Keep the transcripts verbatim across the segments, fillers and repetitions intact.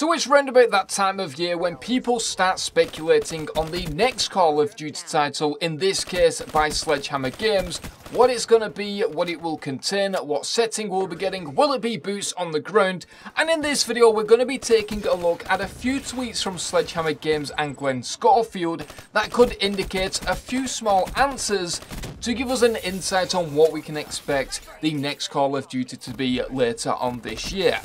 So it's round about that time of year when people start speculating on the next Call of Duty title, in this case by Sledgehammer Games, what it's going to be, what it will contain, what setting we'll be getting, will it be boots on the ground, and in this video we're going to be taking a look at a few tweets from Sledgehammer Games and Glen Schofield that could indicate a few small answers to give us an insight on what we can expect the next Call of Duty to be later on this year.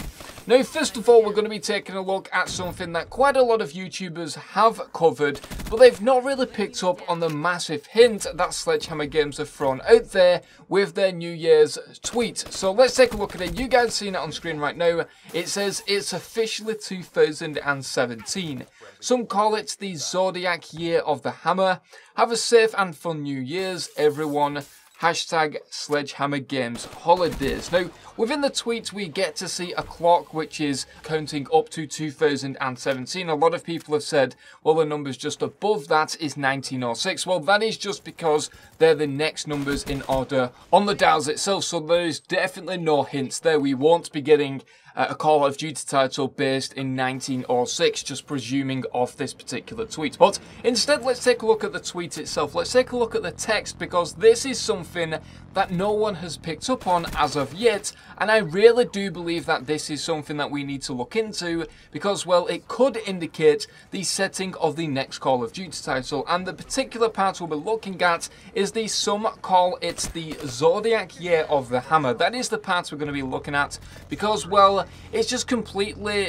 Now, first of all, we're going to be taking a look at something that quite a lot of YouTubers have covered, but they've not really picked up on the massive hint that Sledgehammer Games have thrown out there with their New Year's tweet. So let's take a look at it. You guys seeing it on screen right now. It says, it's officially two thousand seventeen. Some call it the Zodiac Year of the Hammer. Have a safe and fun New Year's, everyone. Hashtag Sledgehammer Games Holidays. Now, within the tweet, we get to see a clock which is counting up to two thousand seventeen. A lot of people have said, well, the numbers just above that is nineteen oh six. Well, that is just because they're the next numbers in order on the dials itself. So there is definitely no hints there. We won't be getting Uh, a Call of Duty title based in nineteen oh six, just presuming off this particular tweet. But instead, let's take a look at the tweet itself. Let's take a look at the text, because this is something that no one has picked up on as of yet, and I really do believe that this is something that we need to look into, because, well, it could indicate the setting of the next Call of Duty title. And the particular part we'll be looking at is the some call it's the Zodiac Year of the Hammer. That is the part we're going to be looking at, because, well, it's just completely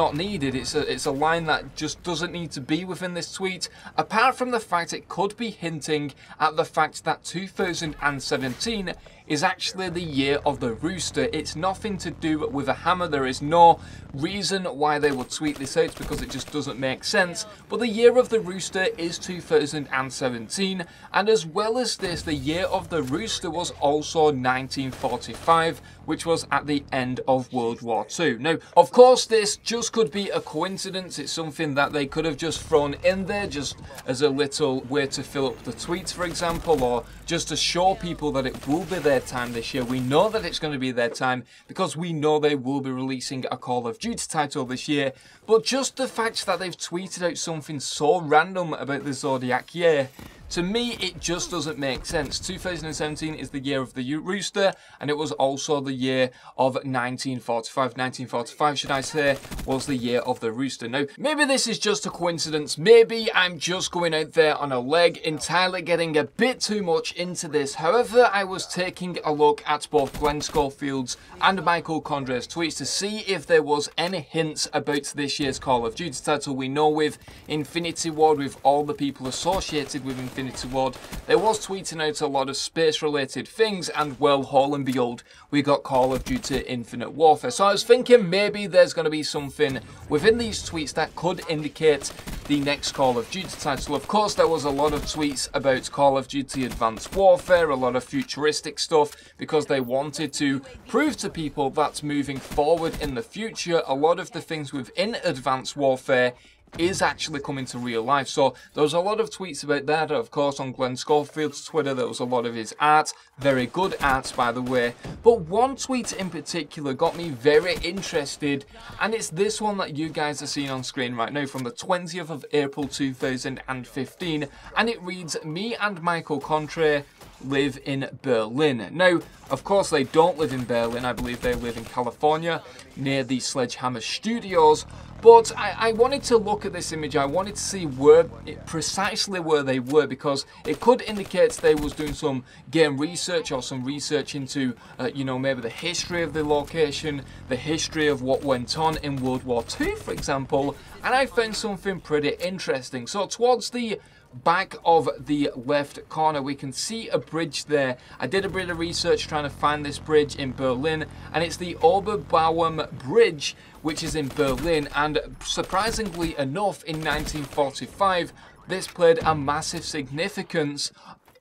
not needed. It's a, it's a line that just doesn't need to be within this tweet, apart from the fact it could be hinting at the fact that two thousand seventeen is actually the year of the rooster. It's nothing to do with a hammer. There is no reason why they would tweet this out, because it just doesn't make sense. But the year of the rooster is two thousand seventeen, and as well as this, the year of the rooster was also nineteen forty-five, which was at the end of World War Two. Now, of course, this just could be a coincidence. It's something that they could have just thrown in there just as a little way to fill up the tweets, for example, or just to show people that it will be their time this year. We know that it's going to be their time, because we know they will be releasing a Call of Duty title this year. But just the fact that they've tweeted out something so random about the Zodiac Year, to me, it just doesn't make sense. two thousand seventeen is the year of the rooster, and it was also the year of nineteen forty-five. nineteen forty-five, should I say, was the year of the rooster. Now, maybe this is just a coincidence. Maybe I'm just going out there on a leg, entirely getting a bit too much into this. However, I was taking a look at both Glen Schofield's and Michael Condrey's tweets to see if there was any hints about this year's Call of Duty title. We know with Infinity Ward, with all the people associated with Infinity Infinity Ward, there was tweeting out a lot of space-related things, and, well, haul and behold, we got Call of Duty Infinite Warfare. So I was thinking maybe there's going to be something within these tweets that could indicate the next Call of Duty title. Of course, there was a lot of tweets about Call of Duty Advanced Warfare, a lot of futuristic stuff, because they wanted to prove to people that moving forward in the future, a lot of the things within Advanced Warfare is actually coming to real life. So there was a lot of tweets about that. Of course, on Glen Schofield's Twitter, there was a lot of his art, very good art, by the way. But one tweet in particular got me very interested, and it's this one that you guys are seeing on screen right now, from the twentieth of April two thousand fifteen, and it reads, "Me and Michael Condrey live in Berlin." Now, of course, they don't live in Berlin. I believe they live in California, near the Sledgehammer Studios. But I, I wanted to look at this image. I wanted to see where it, precisely where they were, because it could indicate they was doing some game research, or some research into, uh, you know, maybe the history of the location, the history of what went on in World War Two, for example. And I found something pretty interesting. So towards the back of the left corner, we can see a bridge there. I did a bit of research trying to find this bridge in Berlin, and it's the Oberbaum Bridge, which is in Berlin. And surprisingly enough, in nineteen forty-five, this played a massive significance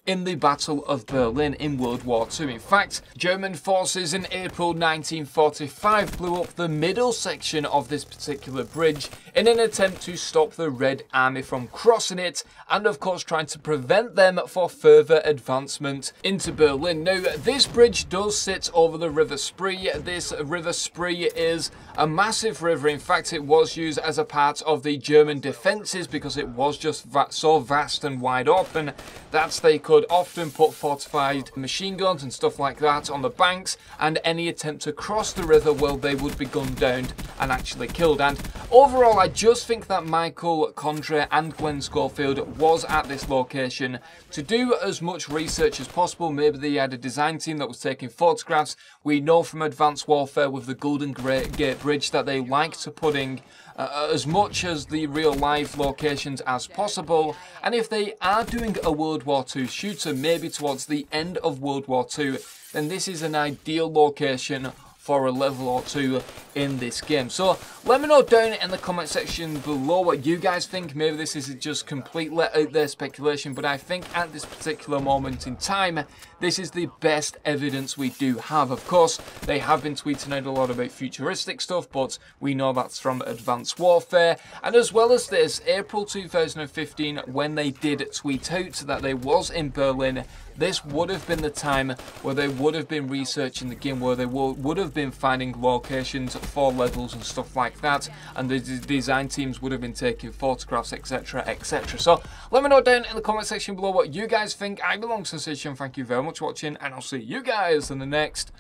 in the Battle of Berlin in World War Two. In fact, German forces in April nineteen forty-five blew up the middle section of this particular bridge in an attempt to stop the Red Army from crossing it, and of course trying to prevent them for further advancement into Berlin. Now, this bridge does sit over the River Spree. This River Spree is a massive river. In fact, it was used as a part of the German defences because it was just va- so vast and wide open that they could often put fortified machine guns and stuff like that on the banks, and any attempt to cross the river, well, they would be gunned down and actually killed. And overall, I just think that Michael Condrey and Glen Schofield was at this location to do as much research as possible. Maybe they had a design team that was taking photographs. We know from Advanced Warfare with the Golden Great Gate Bridge that they like to put in Uh, as much as the real life locations as possible, and if they are doing a World War Two shooter, maybe towards the end of World War Two, then this is an ideal location for a level or two in this game. So let me know down in the comment section below what you guys think. Maybe this is just completely out there speculation, but I think at this particular moment in time, this is the best evidence we do have. Of course, they have been tweeting out a lot about futuristic stuff, but we know that's from Advanced Warfare. And as well as this, April two thousand fifteen, when they did tweet out that they was in Berlin, this would have been the time where they would have been researching the game, where they would have been finding locations for levels and stuff like that, and the design teams would have been taking photographs, etc, et cetera. So let me know down in the comment section below what you guys think. I belong to Sledgehammer. Thank you very much for watching, and I'll see you guys in the next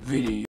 video.